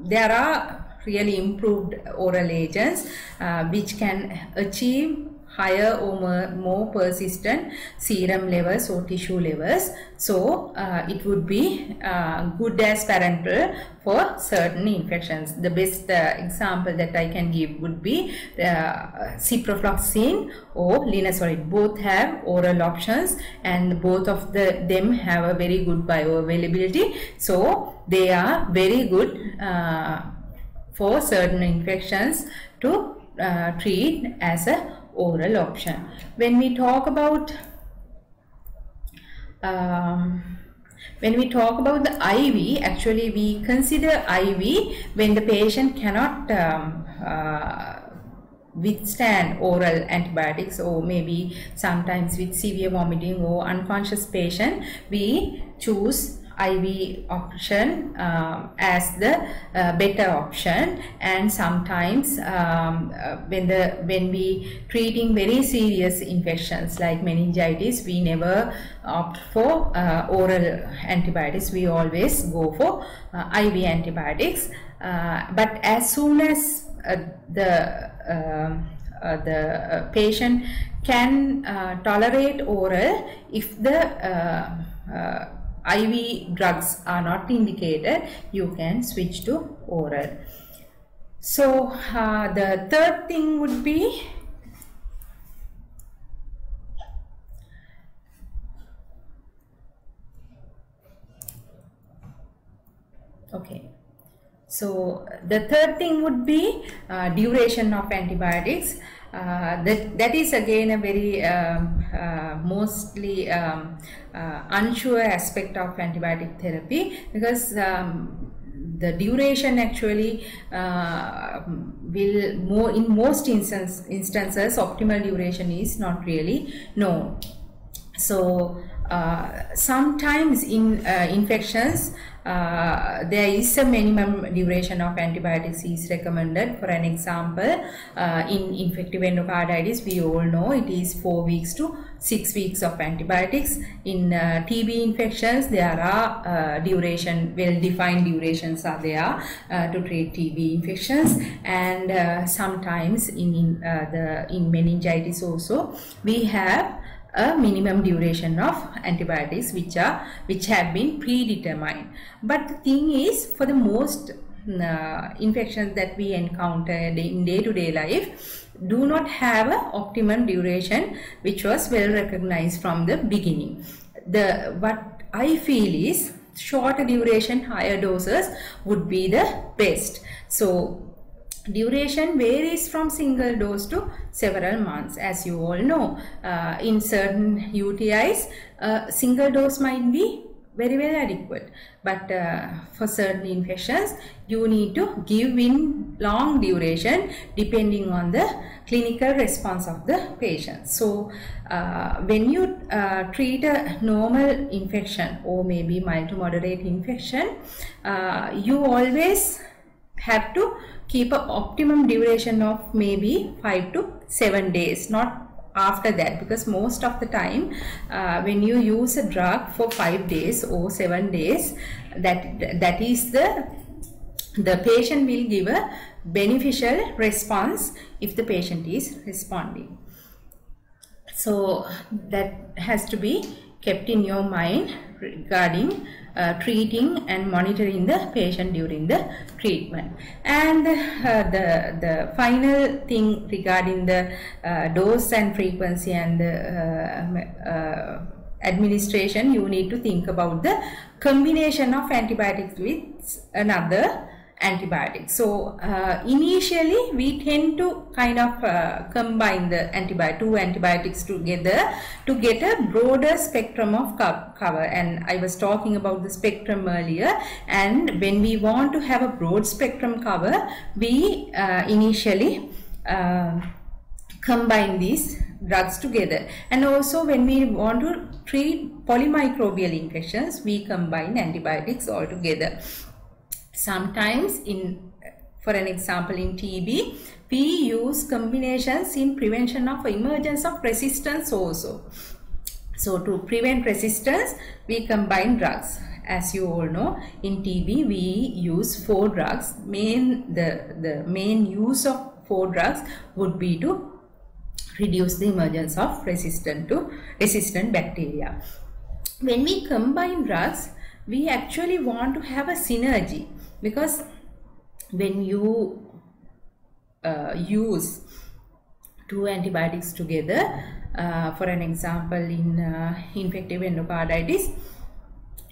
there are really improved oral agents which can achieve higher or more persistent serum levels or tissue levels. So it would be good as parenteral for certain infections. The best example that I can give would be ciprofloxacin or linezolid. Both have oral options and both of them have a very good bioavailability. So they are very good for certain infections to treat as a oral option. When we talk about the IV, actually we consider IV when the patient cannot withstand oral antibiotics, or maybe sometimes with severe vomiting or unconscious patient, we choose IV option as the better option. And sometimes when we treating very serious infections like meningitis, we never opt for oral antibiotics. We always go for IV antibiotics. But as soon as the patient can tolerate oral, if the IV drugs are not indicated, you can switch to oral. So the third thing would be duration of antibiotics. That is again a very mostly unsure aspect of antibiotic therapy, because the duration actually will more in most instances optimal duration is not really known. So sometimes in infections there is a minimum duration of antibiotics is recommended. For an example, in infective endocarditis, we all know it is 4 weeks to 6 weeks of antibiotics. In TB infections, there are well-defined durations are there to treat TB infections. And sometimes in meningitis also, we have a minimum duration of antibiotics which have been predetermined. But the thing is, for the most infections that we encounter in day-to-day life do not have an optimum duration which was well recognized from the beginning. What I feel is shorter duration, higher doses would be the best. So duration varies from single dose to several months, as you all know. In certain UTIs, single dose might be very well adequate, but for certain infections you need to give in long duration depending on the clinical response of the patient. So when you treat a normal infection or maybe mild to moderate infection, you always have to keep an optimum duration of maybe 5 to 7 days, not after that, because most of the time when you use a drug for 5 days or 7 days, that is the patient will give a beneficial response if the patient is responding. So that has to be kept in your mind regarding treating and monitoring the patient during the treatment. And the final thing regarding the dose and frequency and the administration, you need to think about the combination of antibiotics with another antibiotics. So initially we tend to kind of combine the two antibiotics together to get a broader spectrum of cover, and I was talking about the spectrum earlier. And when we want to have a broad spectrum cover, we initially combine these drugs together. And also when we want to treat polymicrobial infections, we combine antibiotics all together. Sometimes, for example in TB, we use combinations in prevention of emergence of resistance also. So to prevent resistance, we combine drugs. As you all know, in TB we use 4 drugs. The main use of 4 drugs would be to reduce the emergence of resistant bacteria. When we combine drugs, we actually want to have a synergy, because when you use 2 antibiotics together, for an example in infective endocarditis,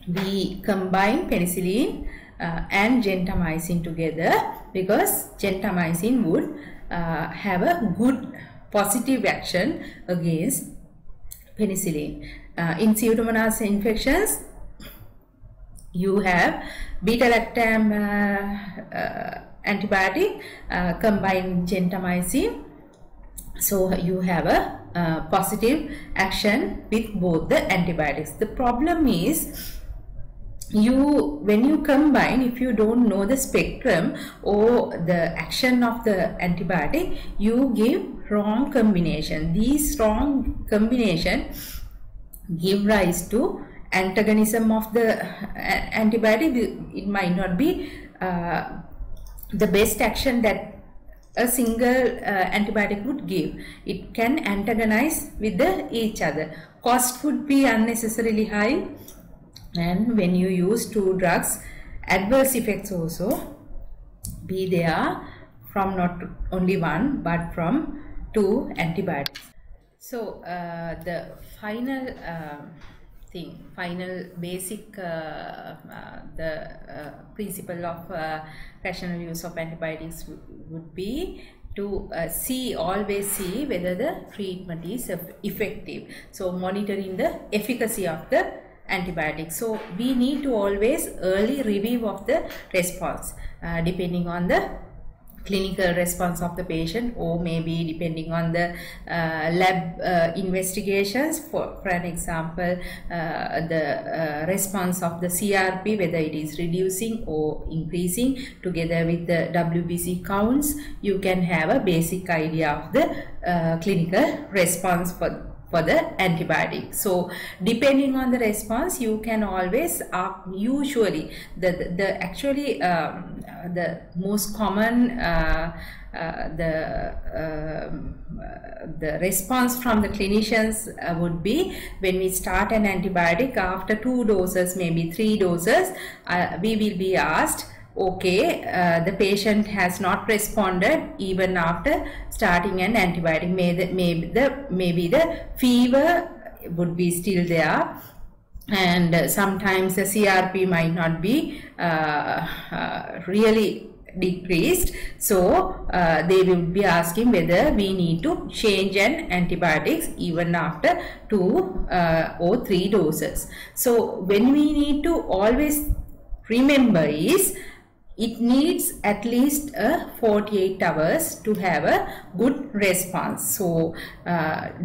we combine penicillin and gentamicin together, because gentamicin would have a good positive action against penicillin. In pseudomonas infections, you have beta-lactam antibiotic combined gentamicin. So you have a positive action with both the antibiotics. The problem is, when you combine, if you don't know the spectrum or the action of the antibiotic, you give wrong combination. These wrong combination give rise to antagonism of the antibiotic. It might not be the best action that a single antibiotic would give. It can antagonize with each other. Cost would be unnecessarily high, and when you use 2 drugs, adverse effects also be there from not only 1 but from 2 antibiotics. So the final basic principle of rational use of antibiotics would be to always see whether the treatment is effective. So monitoring the efficacy of the antibiotic. So we need to always early review of the response depending on the clinical response of the patient, or maybe depending on the lab investigations. For an example, the response of the CRP, whether it is reducing or increasing, together with the WBC counts, you can have a basic idea of the clinical response for the antibiotic. So depending on the response, you can always usually the most common the response from the clinicians would be, when we start an antibiotic after 2 doses, maybe 3 doses, we will be asked, okay, the patient has not responded even after starting an antibiotic. Maybe the fever would be still there, and sometimes the CRP might not be really decreased. So they will be asking whether we need to change an antibiotics even after 2 or 3 doses. So when we need to always remember is, it needs at least 48 hours to have a good response. So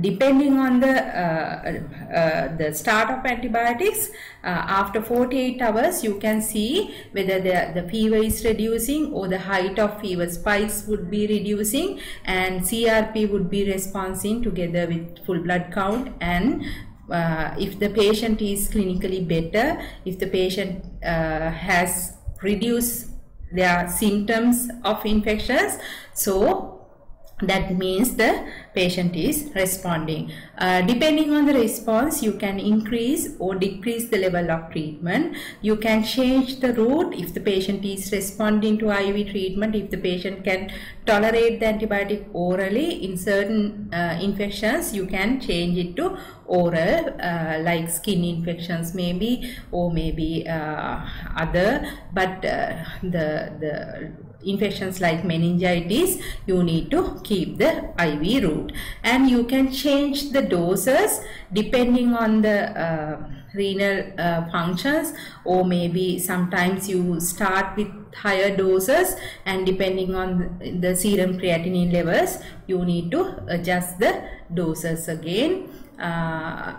depending on the start of antibiotics, after 48 hours you can see whether the fever is reducing, or the height of fever spikes would be reducing, and CRP would be responding together with full blood count. And if the patient is clinically better, if the patient has reduced their symptoms of infections, so that means the patient is responding. Depending on the response, you can increase or decrease the level of treatment. You can change the route if the patient is responding to IV treatment, if the patient can tolerate the antibiotic orally. In certain infections, you can change it to oral, like skin infections maybe, or maybe other, but the infections like meningitis, you need to keep the IV route. And you can change the doses depending on the renal functions, or maybe sometimes you start with higher doses, and depending on the serum creatinine levels, you need to adjust the doses again.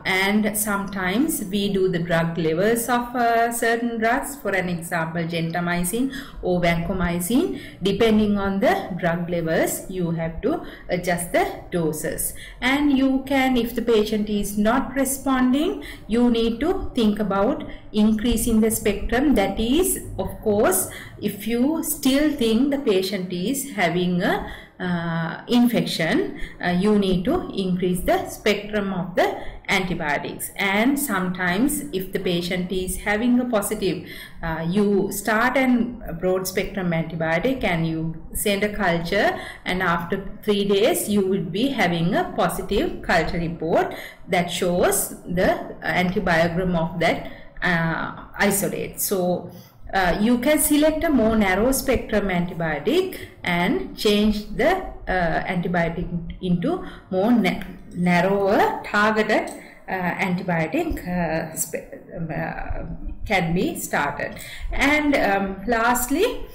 And sometimes we do the drug levels of certain drugs, for an example gentamicin or vancomycin. Depending on the drug levels, you have to adjust the doses. And you can, if the patient is not responding, you need to think about increasing the spectrum. That is, of course, if you still think the patient is having a infection, you need to increase the spectrum of the antibiotics. And sometimes if the patient is having a positive, you start a broad spectrum antibiotic and you send a culture, and after 3 days you will be having a positive culture report that shows the antibiogram of that isolate. So you can select a more narrow spectrum antibiotic and change the antibiotic into more narrower targeted antibiotic can be started. And lastly,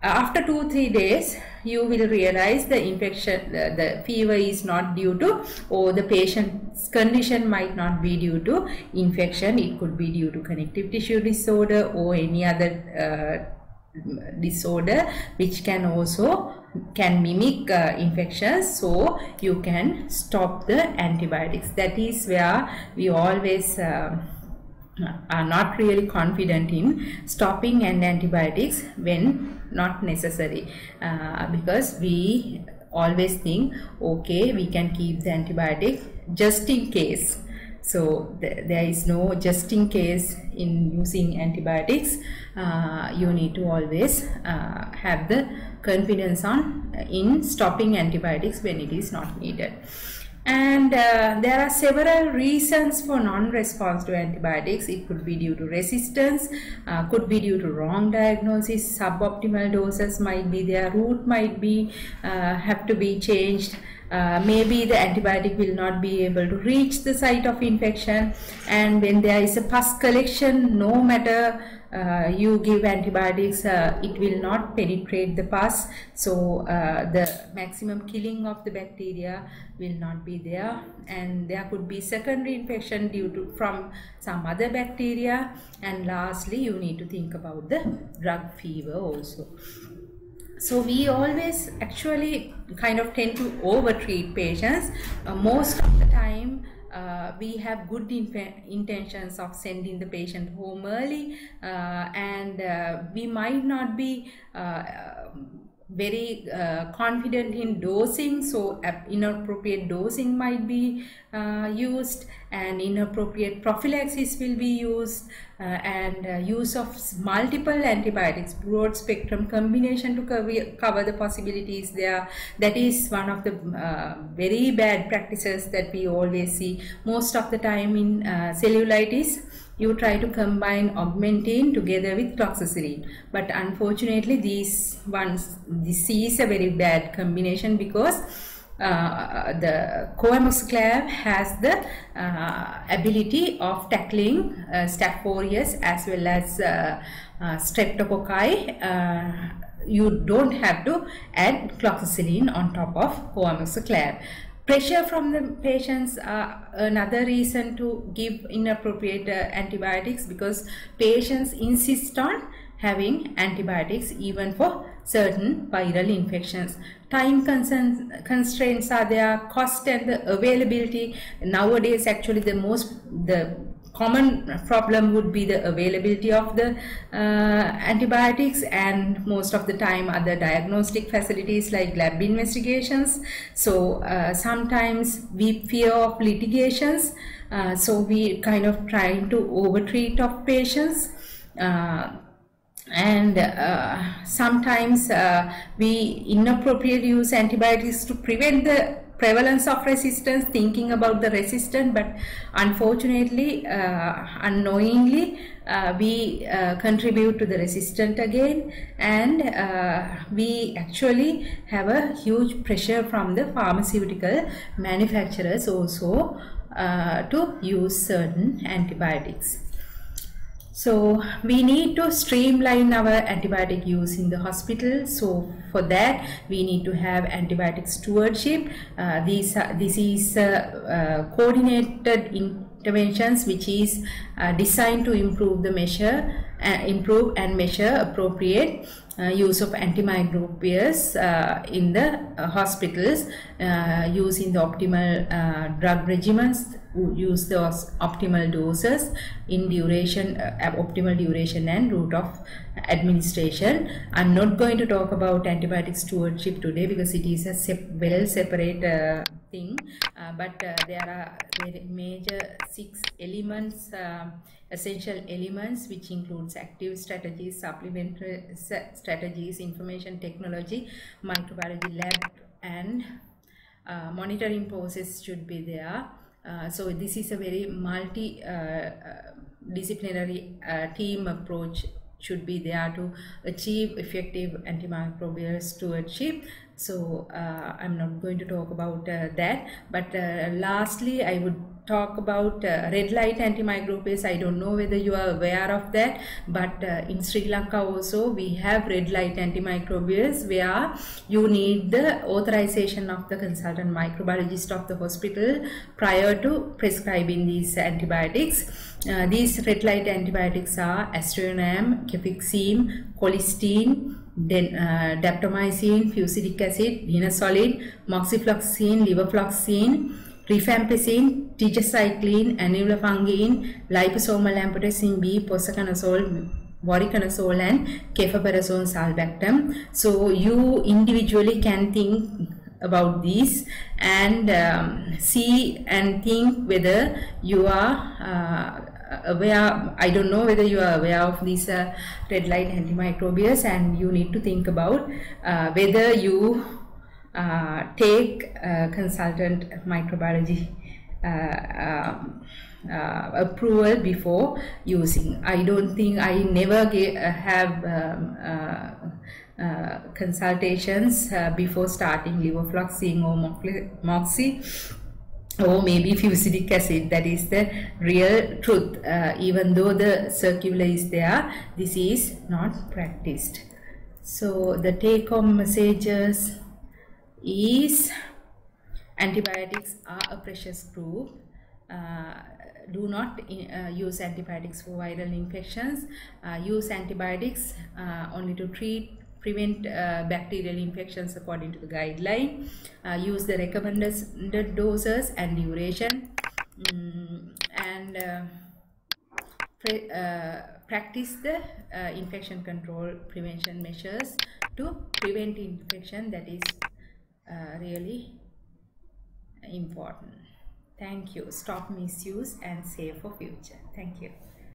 after 2-3 days, you will realize the infection, the fever is not due to, or the patient's condition might not be due to infection. It could be due to connective tissue disorder or any other disorder which can also mimic infections. So you can stop the antibiotics. That is where we always are not really confident in stopping antibiotics when not necessary, because we always think, okay, we can keep the antibiotic just in case. So there is no just in case in using antibiotics. You need to always have the confidence in stopping antibiotics when it is not needed. And there are several reasons for non-response to antibiotics. It could be due to resistance, could be due to wrong diagnosis, suboptimal doses might be there, route might be have to be changed. Maybe the antibiotic will not be able to reach the site of infection. And when there is a pus collection, no matter you give antibiotics, it will not penetrate the pus. So the maximum killing of the bacteria will not be there. And there could be secondary infection due to from some other bacteria. And lastly, you need to think about the drug fever also. So we always actually kind of tend to over-treat patients. Most of the time we have good intentions of sending the patient home early, and we might not be very confident in dosing. So inappropriate dosing might be used, and inappropriate prophylaxis will be used, and use of multiple antibiotics, broad spectrum combination to cover the possibilities there. That is one of the very bad practices that we always see. Most of the time in cellulitis, you try to combine augmentin together with cloxacillin, but unfortunately this is a very bad combination, because the coamoxiclav has the ability of tackling Staph aureus as well as streptococci. You don't have to add cloxacillin on top of coamoxiclav. Pressure from the patients are another reason to give inappropriate antibiotics, because patients insist on having antibiotics even for certain viral infections. Time constraints are there, cost and the availability. Nowadays, actually, the common problem would be the availability of the antibiotics, and most of the time other diagnostic facilities like lab investigations. So sometimes we fear of litigations, so we kind of trying to overtreat of patients, and sometimes we inappropriately use antibiotics to prevent the prevalence of resistance, thinking about the resistant, but unfortunately unknowingly we contribute to the resistant again, and we actually have a huge pressure from the pharmaceutical manufacturers also to use certain antibiotics. So we need to streamline our antibiotic use in the hospital. So for that we need to have antibiotic stewardship. This is coordinated interventions which is designed to improve the improve and measure appropriate use of antimicrobials in the hospitals, using the optimal drug regimens, use those optimal doses in duration, optimal duration and route of administration. I'm not going to talk about antibiotic stewardship today because it is a well separate thing, but there are major 6 elements, essential elements, which includes active strategies, supplementary strategies, information technology, microbiology lab, and monitoring process should be there. So this is a very multi-disciplinary team approach should be there to achieve effective antimicrobial stewardship. So I'm not going to talk about that, but lastly I would talk about red light antimicrobials. I don't know whether you are aware of that, but in Sri Lanka also we have red light antimicrobials where you need the authorization of the consultant microbiologist of the hospital prior to prescribing these antibiotics. These red light antibiotics are aztreonam, cefixime, colistin, then daptomycin, fusidic acid, linazolid, moxifloxacin, levofloxacin, rifampicin, tetracycline, anulafungin, liposomal amphotericin B, posaconazole, voriconazole, and cefaparazone salbactam. So you individually can think about these and see and think whether you are aware. I don't know whether you are aware of these red light antimicrobials, and you need to think about whether you take consultant microbiology approval before using. I don't think I never have consultations before starting levofloxacin or moxi or maybe fusidic acid. That is the real truth. Even though the circular is there, this is not practiced. So the take home messages is antibiotics are a precious group. Do not use antibiotics for viral infections. Use antibiotics only to prevent bacterial infections according to the guideline. Use the recommended doses and duration, and practice the infection control prevention measures to prevent infection. That is really important. Thank you. Stop misuse and save for future. Thank you.